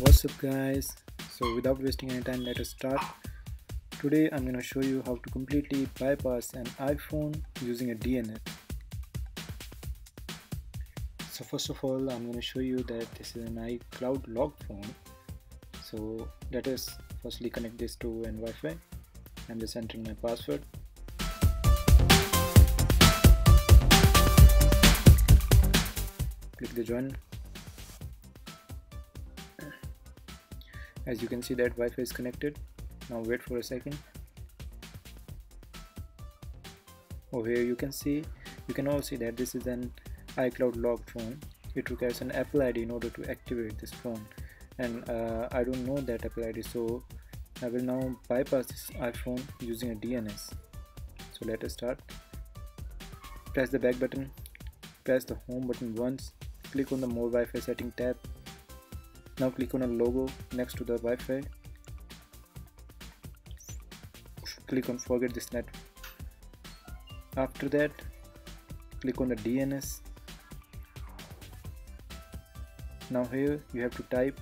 What's up guys, so without wasting any time, let us start. Today I'm going to show you how to completely bypass an iPhone using a DNS. So first of all, I'm going to show you that this is an iCloud log phone. So let us firstly connect this to an Wi-Fi. I'm just entering my password. Click the join. As you can see that Wi-Fi is connected. Now wait for a second. Over here you can all see that this is an iCloud logged phone. It requires an Apple ID in order to activate this phone, and I don't know that Apple ID, so I will now bypass this iPhone using a DNS. So let us start. Press the back button, press the home button once, click on the more Wi-Fi setting tab. Now click on a logo next to the Wi-Fi. Click on forget this network. After that, click on the DNS. Now here you have to type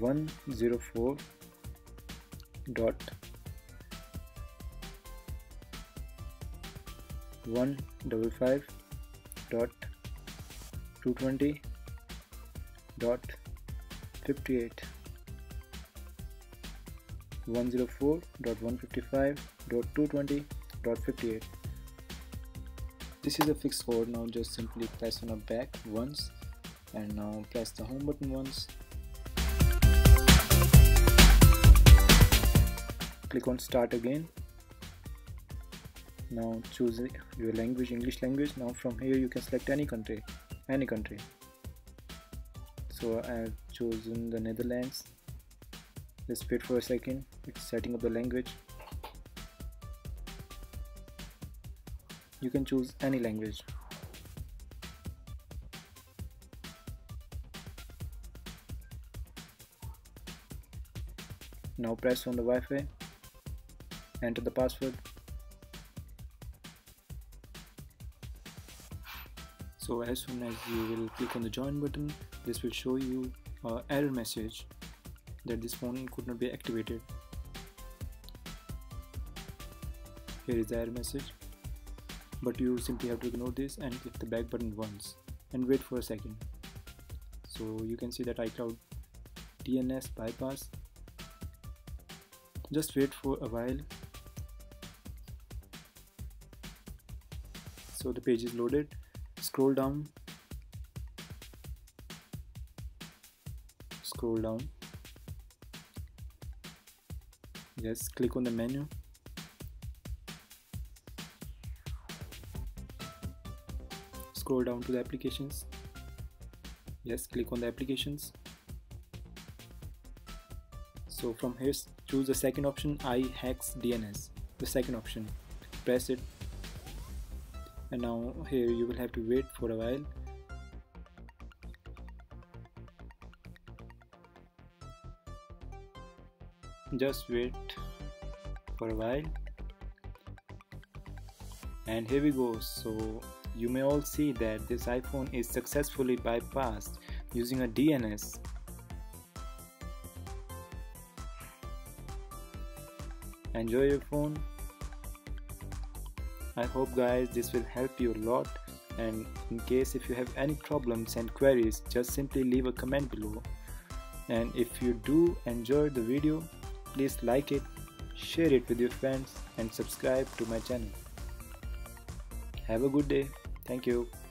104.155.258. This is a fixed code. Now just simply press on the back once, and now press the home button once. Click on start again. Now choose your language, English language. Now from here you can select any country. So I have chosen the Netherlands. Just wait for a second, it's setting up the language. You can choose any language. Now press on the Wi-Fi, enter the password. So as soon as you will click on the join button, this will show you an error message that this phone could not be activated. Here is the error message, but you simply have to ignore this and click the back button once and wait for a second. So you can see that iCloud DNS bypass. Just wait for a while. So the page is loaded. Scroll down, scroll down. Yes, click on the menu. Scroll down to the applications. Yes, click on the applications. So from here, choose the second option, iHacks DNS, the second option. Press it. And now here you will have to wait for a while. Just wait for a while, and here we go. So you may all see that this iPhone is successfully bypassed using a DNS. Enjoy your phone. I hope guys this will help you a lot, and in case if you have any problems and queries, just simply leave a comment below. And if you do enjoy the video, please like it, share it with your friends, and subscribe to my channel. Have a good day. Thank you.